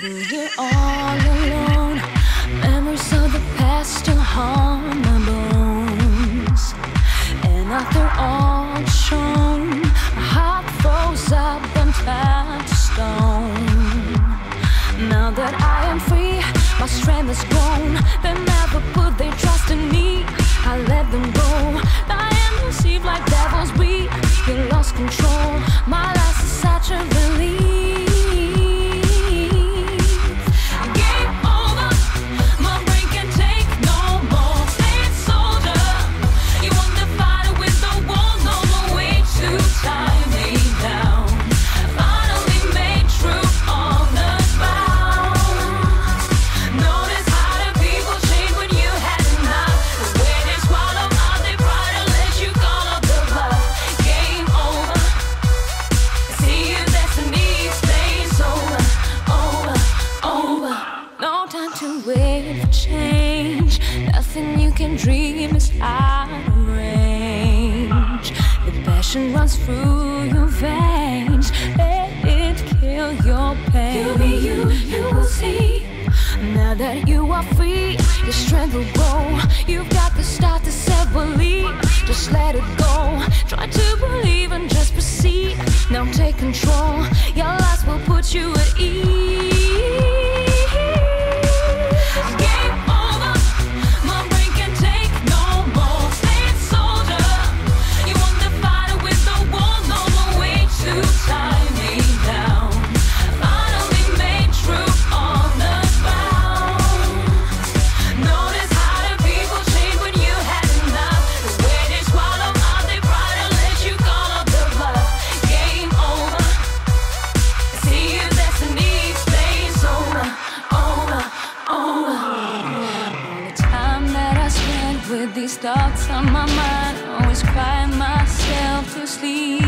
Sitting here all alone, memories of the past still haunt my bones. And after all shown, my heart froze up and turned to stone. Now that I am free, my strength has grown. They never put their trust in me, I let them go. I am deceived like devils, we get lost control. My loss is such a relief. Dream is out of range. The passion runs through your veins. Let it kill your pain. You'll be you, you will see. Now that you are free, your strength will grow. You've got the start to self-believe. Just let it go. Try to believe and just proceed. Now take control. Your lies will put you at ease. Thoughts on my mind, always crying myself to sleep.